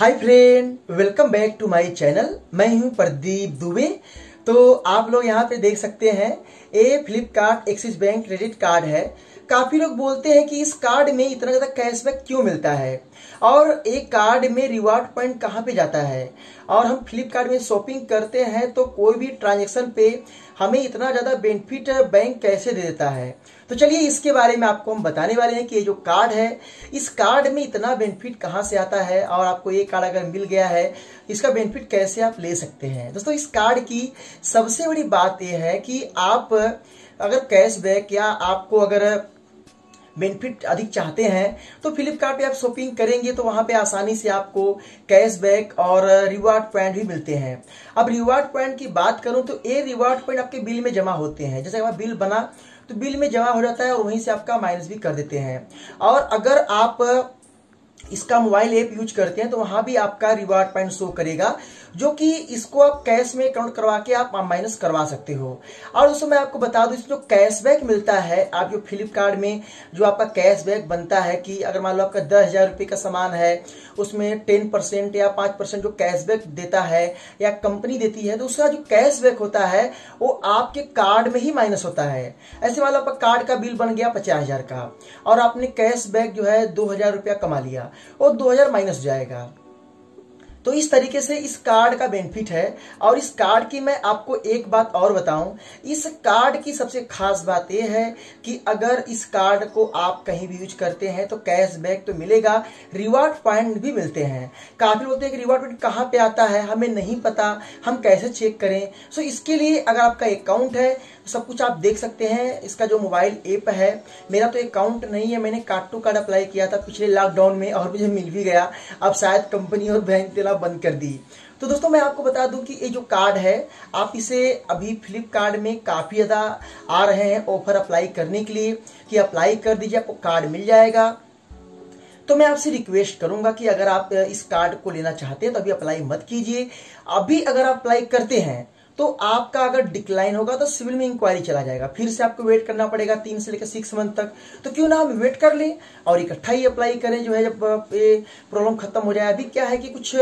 Hi friend, welcome back to my channel. मैं हूं प्रदीप दुबे। तो आप लोग यहां पे देख सकते हैं ये Flipkart Axis bank credit card है। काफ़ी लोग बोलते हैं कि इस कार्ड में इतना ज़्यादा कैशबैक क्यों मिलता है और एक कार्ड में रिवार्ड पॉइंट कहाँ पे जाता है, और हम फ्लिपकार्ट में शॉपिंग करते हैं तो कोई भी ट्रांजैक्शन पे हमें इतना ज़्यादा बेनिफिट बैंक कैसे दे देता है। तो चलिए इसके बारे में आपको हम बताने वाले हैं कि ये जो कार्ड है इस कार्ड में इतना बेनिफिट कहाँ से आता है और आपको ये कार्ड अगर मिल गया है इसका बेनिफिट कैसे आप ले सकते हैं। दोस्तों, इस कार्ड की सबसे बड़ी बात यह है कि आप अगर कैशबैक या आपको अगर बेनिफिट अधिक चाहते हैं तो फ्लिपकार्ट पे आप शॉपिंग करेंगे तो वहाँ पे आसानी से आपको कैशबैक और रिवार्ड पॉइंट भी मिलते हैं। अब रिवार्ड पॉइंट की बात करूँ तो ये रिवार्ड पॉइंट आपके बिल में जमा होते हैं। जैसे हमारा बिल बना तो बिल में जमा हो जाता है और वहीं से आपका माइनस भी कर देते हैं। और अगर आप इसका मोबाइल ऐप यूज करते हैं तो वहाँ भी आपका रिवार्ड पॉइंट शो करेगा, जो कि इसको आप कैश में काउंट करवा के आप माइनस करवा सकते हो। और उसमें मैं आपको बता दूं इसमें जो कैशबैक मिलता है, आप जो फ्लिपकार्ट में जो आपका कैशबैक बनता है कि अगर मान लो आपका 10,000 रुपये का सामान है उसमें 10% या 5% जो कैशबैक देता है या कंपनी देती है, तो उसका जो कैशबैक होता है वो आपके कार्ड में ही माइनस होता है। ऐसे मान लो आपका कार्ड का बिल बन गया 50,000 का और आपने कैशबैक जो है 2,000 रुपया कमा लिया और 2,000 माइनस जाएगा। तो इस तरीके से इस कार्ड का बेनिफिट है। और इस कार्ड की मैं आपको एक बात और बताऊं, इस कार्ड की सबसे खास बात यह है कि अगर इस कार्ड को आप कहीं भी यूज करते हैं तो कैशबैक तो मिलेगा, रिवार्ड पॉइंट भी मिलते हैं। काफ़ी लोग बोलते हैं कि रिवार्ड पॉइंट कहाँ पे आता है, हमें नहीं पता, हम कैसे चेक करें। सो इसके लिए अगर आपका अकाउंट है सब कुछ आप देख सकते हैं। इसका जो मोबाइल ऐप है, मेरा तो अकाउंट नहीं है, मैंने कार्ड टू कार्ड अप्लाई किया था पिछले लॉकडाउन में और मुझे मिल भी गया। अब शायद कंपनी और बैंक देना बंद कर दी। तो दोस्तों, मैं आपको बता दूं कि ये जो कार्ड है आप इसे अभी फ्लिपकार्ट में काफ़ी ज़्यादा आ रहे हैं ऑफर अप्लाई करने के लिए कि अप्लाई कर दीजिए आपको कार्ड मिल जाएगा। तो मैं आपसे रिक्वेस्ट करूंगा कि अगर आप इस कार्ड को लेना चाहते हैं तो अभी अप्लाई मत कीजिए। अभी अगर आप अप्लाई करते हैं तो आपका अगर डिक्लाइन होगा तो सिविल में इंक्वायरी चला जाएगा, फिर से आपको वेट करना पड़ेगा 3 से लेकर 6 मंथ तक। तो क्यों ना हम वेट कर लें और इकट्ठा ही अप्लाई करें जो है जब प्रॉब्लम खत्म हो जाए। अभी क्या है कि कुछ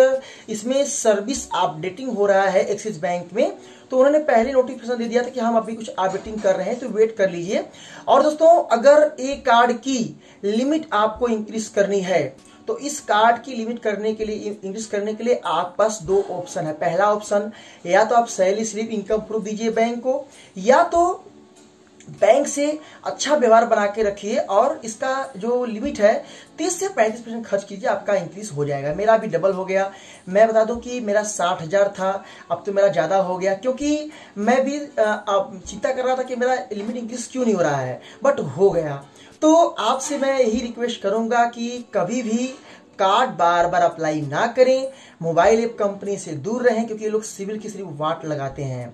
इसमें सर्विस अपडेटिंग हो रहा है एक्सिस बैंक में, तो उन्होंने पहले नोटिफिकेशन दे दिया था कि हम अभी कुछ अपडेटिंग कर रहे हैं, तो वेट कर लीजिए। और दोस्तों, अगर एक कार्ड की लिमिट आपको इंक्रीज करनी है तो इस कार्ड की लिमिट करने के लिए आपके पास 2 ऑप्शन है। पहला ऑप्शन, या तो आप सैलरी स्लिप इनकम प्रूफ दीजिए बैंक को, या तो बैंक से अच्छा व्यवहार बना के रखिए और इसका जो लिमिट है 30 से 35% खर्च कीजिए, आपका इंक्रीज हो जाएगा। मेरा अभी डबल हो गया। मैं बता दूं कि मेरा 60,000 था, अब तो मेरा ज़्यादा हो गया, क्योंकि मैं भी चिंता कर रहा था कि मेरा लिमिट इंक्रीज क्यों नहीं हो रहा है, बट हो गया। तो आपसे मैं यही रिक्वेस्ट करूंगा कि कभी भी कार्ड बार बार अप्लाई ना करें, मोबाइल ऐप कंपनी से दूर रहें, क्योंकि ये लोग सिविल की सिर्फ वाट लगाते हैं।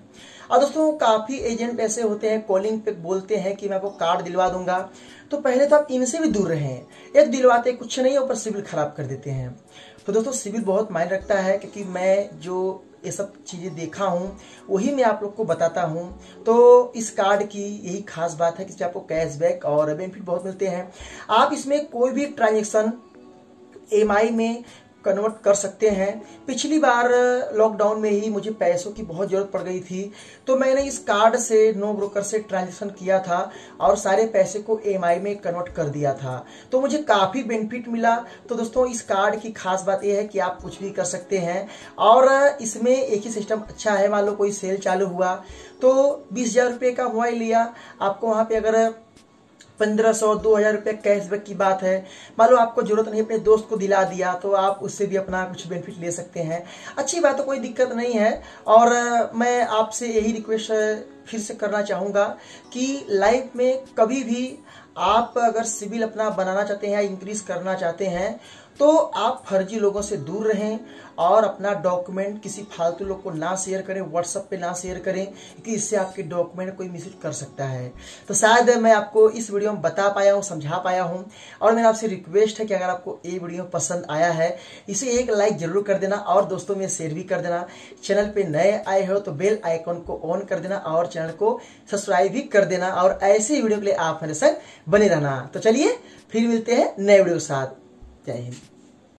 और दोस्तों, काफ़ी एजेंट ऐसे होते हैं कॉलिंग पे बोलते हैं कि मैं आपको कार्ड दिलवा दूंगा, तो पहले तो आप इनसे भी दूर रहें। एक दिलवाते कुछ नहीं, ऊपर सिविल ख़राब कर देते हैं। तो दोस्तों, सिविल बहुत मायने रखता है, क्योंकि मैं जो ये सब चीज़ें देखा हूँ वही मैं आप लोग को बताता हूँ। तो इस कार्ड की यही खास बात है कि इसमें आपको कैशबैक और बेनिफिट बहुत मिलते हैं। आप इसमें कोई भी ट्रांजेक्शन EMI में कन्वर्ट कर सकते हैं। पिछली बार लॉकडाउन में ही मुझे पैसों की बहुत ज़रूरत पड़ गई थी, तो मैंने इस कार्ड से नो ब्रोकर से ट्रांजैक्शन किया था और सारे पैसे को EMI में कन्वर्ट कर दिया था, तो मुझे काफ़ी बेनिफिट मिला। तो दोस्तों, इस कार्ड की खास बात यह है कि आप कुछ भी कर सकते हैं और इसमें एक ही सिस्टम अच्छा है। मान लो कोई सेल चालू हुआ तो 20,000 रुपये का मोबाइल लिया, आपको वहाँ पर अगर 1,500 2,000 रुपये कैशबैक की बात है, मान लो आपको जरूरत नहीं अपने दोस्त को दिला दिया, तो आप उससे भी अपना कुछ बेनिफिट ले सकते हैं। अच्छी बात है, कोई दिक्कत नहीं है। और मैं आपसे यही रिक्वेस्ट फिर से करना चाहूँगा कि लाइफ में कभी भी आप अगर सिविल अपना बनाना चाहते हैं या इंक्रीज करना चाहते हैं तो आप फर्जी लोगों से दूर रहें और अपना डॉक्यूमेंट किसी फालतू लोग को ना शेयर करें, व्हाट्सएप पे ना शेयर करें, क्योंकि इससे आपके डॉक्यूमेंट कोई मिसयूज कर सकता है। तो शायद मैं आपको इस वीडियो में बता पाया हूँ, समझा पाया हूँ। और मेरा आपसे रिक्वेस्ट है कि अगर आपको ये वीडियो पसंद आया है इसे एक लाइक जरूर कर देना और दोस्तों में शेयर भी कर देना। चैनल पर नए आए हो तो बेल आइकॉन को ऑन कर देना और चैनल को सब्सक्राइब भी कर देना और ऐसे ही वीडियो के लिए आप मेरे साथ बने रहना। तो चलिए फिर मिलते हैं नए वीडियो के साथ। जय हिंद।